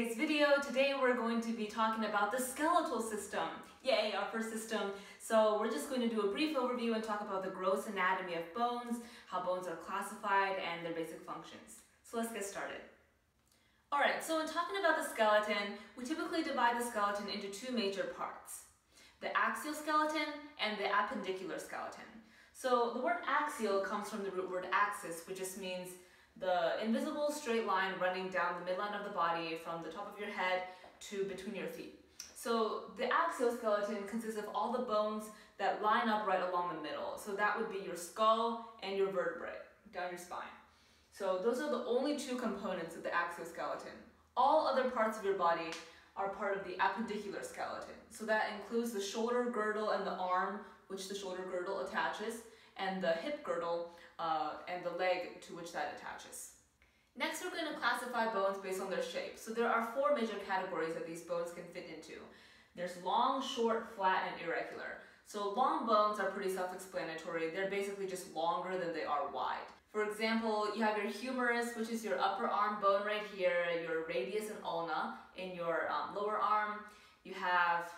today's video. Today we're going to be talking about the skeletal system. Yay, our first system. So we're just going to do a brief overview and talk about the gross anatomy of bones, how bones are classified, and their basic functions. So let's get started. Alright, so when talking about the skeleton, we typically divide the skeleton into two major parts, the axial skeleton and the appendicular skeleton. So the word axial comes from the root word axis, which just means the invisible straight line running down the midline of the body from the top of your head to between your feet. So the axial skeleton consists of all the bones that line up right along the middle. So that would be your skull and your vertebrae down your spine. So those are the only two components of the axial skeleton. All other parts of your body are part of the appendicular skeleton. So that includes the shoulder girdle and the arm, which the shoulder girdle attaches, and the hip girdle and the leg to which that attaches. Next, we're going to classify bones based on their shape. So there are four major categories that these bones can fit into. There's long, short, flat, and irregular. So long bones are pretty self-explanatory. They're basically just longer than they are wide. For example, you have your humerus, which is your upper arm bone right here, your radius and ulna in your lower arm. You have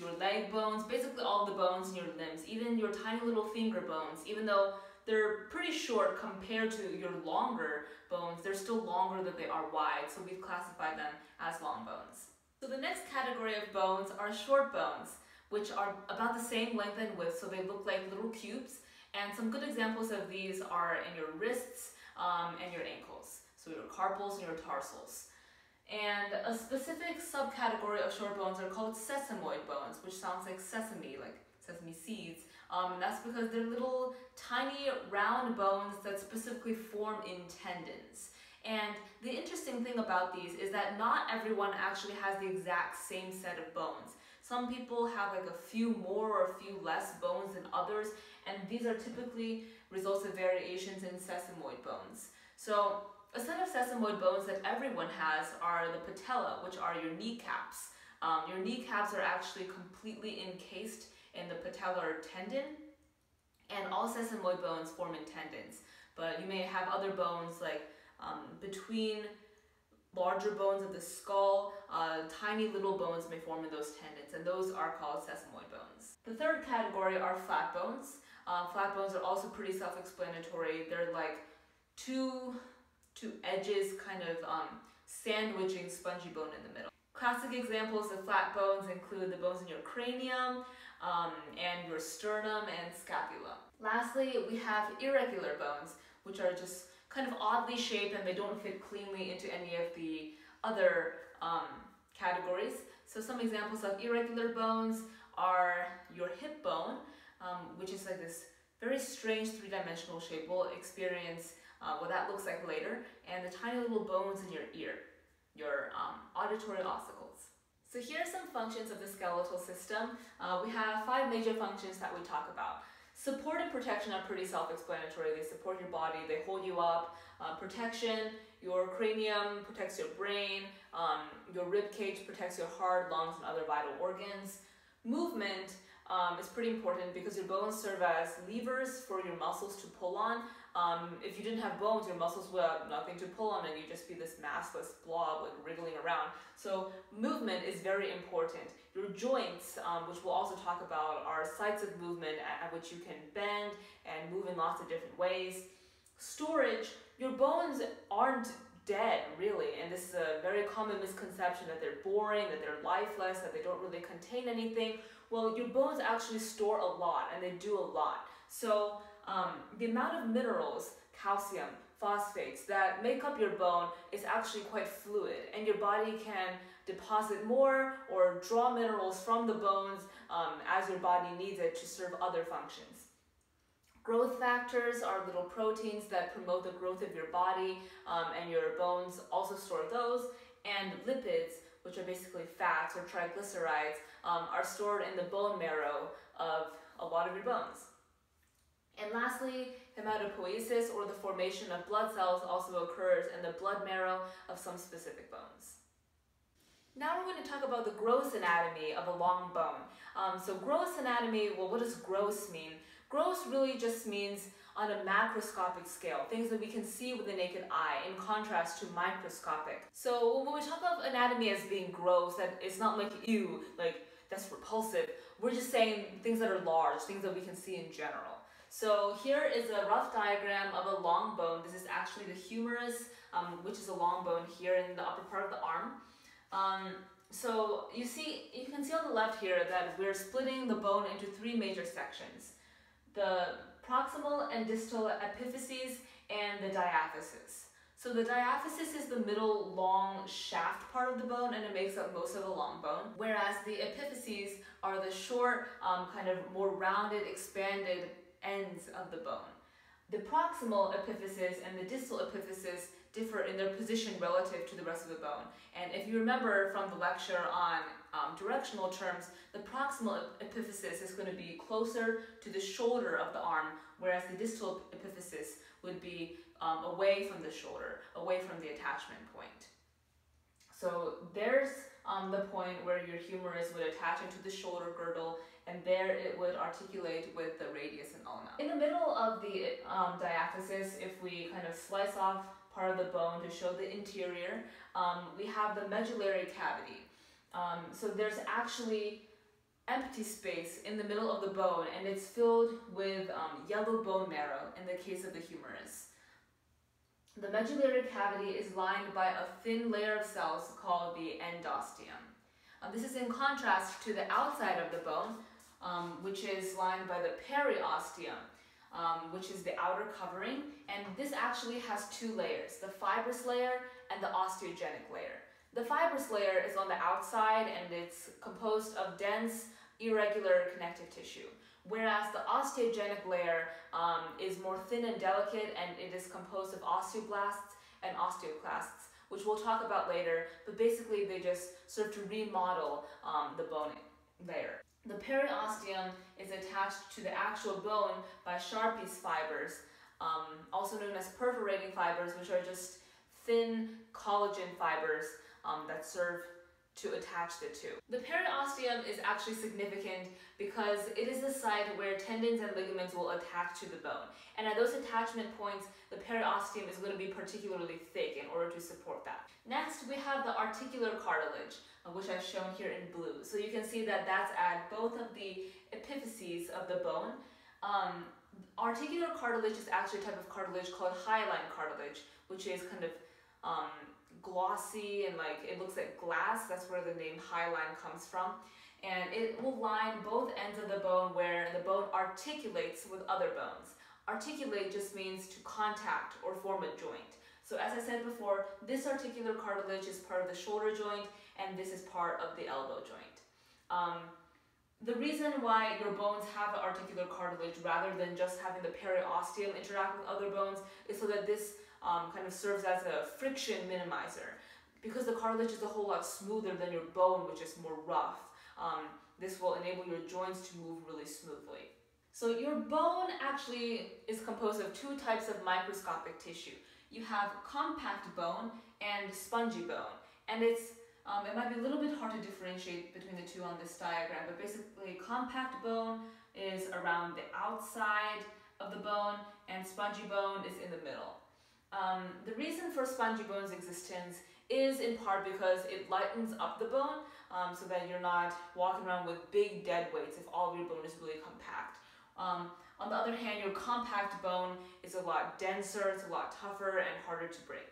your leg bones, basically all the bones in your limbs, even your tiny little finger bones. Even though they're pretty short compared to your longer bones, they're still longer than they are wide, so we've classified them as long bones. So the next category of bones are short bones, which are about the same length and width, so they look like little cubes. And some good examples of these are in your wrists and your ankles, so your carpals and your tarsals. And a specific subcategory of short bones are called sesamoid bones, which sounds like sesame seeds. And that's because they're little tiny round bones that specifically form in tendons. And the interesting thing about these is that not everyone actually has the exact same set of bones. Some people have like a few more or a few less bones than others, and these are typically results of variations in sesamoid bones. So a set of sesamoid bones that everyone has are the patella, which are your kneecaps. Your kneecaps are actually completely encased in the patellar tendon, and all sesamoid bones form in tendons. But you may have other bones like between larger bones of the skull, tiny little bones may form in those tendons, and those are called sesamoid bones. The third category are flat bones. Flat bones are also pretty self-explanatory. They're like two edges kind of sandwiching spongy bone in the middle. Classic examples of flat bones include the bones in your cranium and your sternum and scapula. Lastly, we have irregular bones, which are just kind of oddly shaped and they don't fit cleanly into any of the other categories. So some examples of irregular bones are your hip bone, which is like this very strange three-dimensional shape. We'll experience what that looks like later, and the tiny little bones in your ear, your auditory ossicles. So here are some functions of the skeletal system. We have five major functions that we talk about. Support and protection are pretty self-explanatory. They support your body, they hold you up. Protection, your cranium protects your brain, your rib cage protects your heart, lungs, and other vital organs. Movement is pretty important because your bones serve as levers for your muscles to pull on. If you didn't have bones, your muscles would have nothing to pull on and you'd just be this massless blob like wriggling around. So movement is very important. Your joints, which we'll also talk about, are sites of movement at which you can bend and move in lots of different ways. Storage, your bones aren't dead really, and this is a very common misconception that they're boring, that they're lifeless, that they don't really contain anything. Well, your bones actually store a lot and they do a lot. So the amount of minerals, calcium, phosphates that make up your bone is actually quite fluid, and your body can deposit more or draw minerals from the bones as your body needs it to serve other functions. Growth factors are little proteins that promote the growth of your body, and your bones also store those, and lipids, which are basically fats or triglycerides, are stored in the bone marrow of a lot of your bones. And lastly, hematopoiesis, or the formation of blood cells, also occurs in the blood marrow of some specific bones. Now we're going to talk about the gross anatomy of a long bone. So gross anatomy, well, what does gross mean? Gross really just means on a macroscopic scale, things that we can see with the naked eye in contrast to microscopic. So when we talk of anatomy as being gross, that it's not like, ew, like that's repulsive, we're just saying things that are large, things that we can see in general. So here is a rough diagram of a long bone. This is actually the humerus, which is a long bone here in the upper part of the arm. So you can see on the left here that we're splitting the bone into three major sections: the proximal and distal epiphyses and the diaphysis. So the diaphysis is the middle long shaft part of the bone, and it makes up most of the long bone, whereas the epiphyses are the short, kind of more rounded, expanded ends of the bone. The proximal epiphysis and the distal epiphysis differ in their position relative to the rest of the bone. And if you remember from the lecture on directional terms, the proximal epiphysis is going to be closer to the shoulder of the arm, whereas the distal epiphysis would be away from the shoulder, away from the attachment point. So there's the point where your humerus would attach into the shoulder girdle, and there it would articulate with the radius and ulna. In the middle of the diaphysis, if we kind of slice off part of the bone to show the interior, we have the medullary cavity. So there's actually empty space in the middle of the bone, and it's filled with yellow bone marrow in the case of the humerus. The medullary cavity is lined by a thin layer of cells called the endosteum. This is in contrast to the outside of the bone, which is lined by the periosteum, which is the outer covering, and this actually has two layers, the fibrous layer and the osteogenic layer. The fibrous layer is on the outside, and it's composed of dense, irregular connective tissue, whereas the osteogenic layer is more thin and delicate, and it is composed of osteoblasts and osteoclasts, which we'll talk about later, but basically they just serve to remodel the bone layer. The periosteum is attached to the actual bone by Sharpey's fibers, also known as perforating fibers, which are just thin collagen fibers that serve to attach the two. The periosteum is actually significant because it is the site where tendons and ligaments will attach to the bone. And at those attachment points, the periosteum is going to be particularly thick in order to support that. Next, we have the articular cartilage, which I've shown here in blue. So you can see that that's at both of the epiphyses of the bone. Articular cartilage is actually a type of cartilage called hyaline cartilage, which is kind of glossy and like it looks like glass. That's where the name hyaline comes from, and it will line both ends of the bone where the bone articulates with other bones. Articulate just means to contact or form a joint. So as I said before, this articular cartilage is part of the shoulder joint, and this is part of the elbow joint. The reason why your bones have the articular cartilage rather than just having the periosteum interact with other bones is so that this kind of serves as a friction minimizer. Because the cartilage is a whole lot smoother than your bone, which is more rough, this will enable your joints to move really smoothly. So your bone actually is composed of two types of microscopic tissue. You have compact bone and spongy bone, and it's it might be a little bit hard to differentiate between the two on this diagram, but basically compact bone is around the outside of the bone, and spongy bone is in the middle. The reason for spongy bone's existence is in part because it lightens up the bone, so that you're not walking around with big dead weights if all of your bone is really compact. On the other hand, your compact bone is a lot denser, it's a lot tougher and harder to break.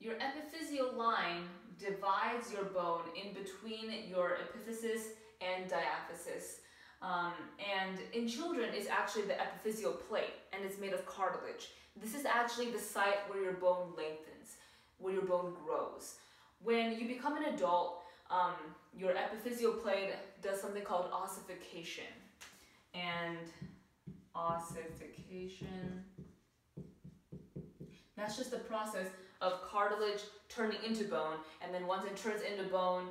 Your epiphyseal line divides your bone in between your epiphysis and diaphysis. And in children, it's actually the epiphyseal plate, and it's made of cartilage. This is actually the site where your bone lengthens, where your bone grows. When you become an adult, your epiphyseal plate does something called ossification. And ossification, that's just the process of cartilage turning into bone, and then once it turns into bone,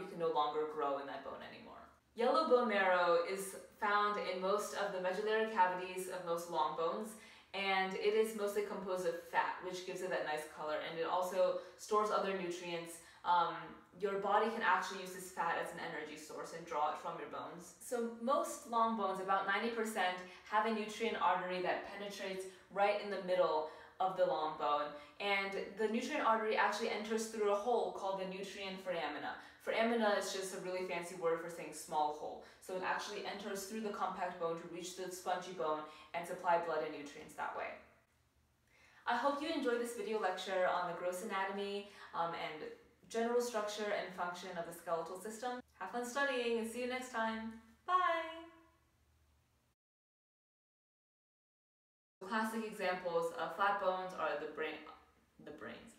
you can no longer grow in that bone anymore. Yellow bone marrow is found in most of the medullary cavities of most long bones, and it is mostly composed of fat, which gives it that nice color, and it also stores other nutrients your body can actually use this fat as an energy source and draw it from your bones. So most long bones, about 90%, have a nutrient artery that penetrates right in the middle of the long bone, and the nutrient artery actually enters through a hole called the nutrient foramina. Foramina is just a really fancy word for saying small hole. So it actually enters through the compact bone to reach the spongy bone and supply blood and nutrients that way. I hope you enjoyed this video lecture on the gross anatomy and general structure and function of the skeletal system. Have fun studying and see you next time. Bye! Classic examples of flat bones are the brains,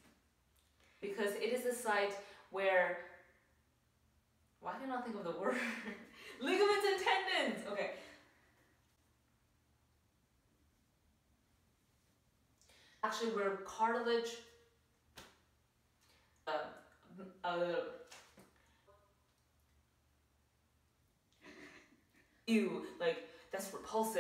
because it is a site where, why can I not think of the word? Ligaments and tendons, okay. Actually where cartilage, ew, like that's repulsive.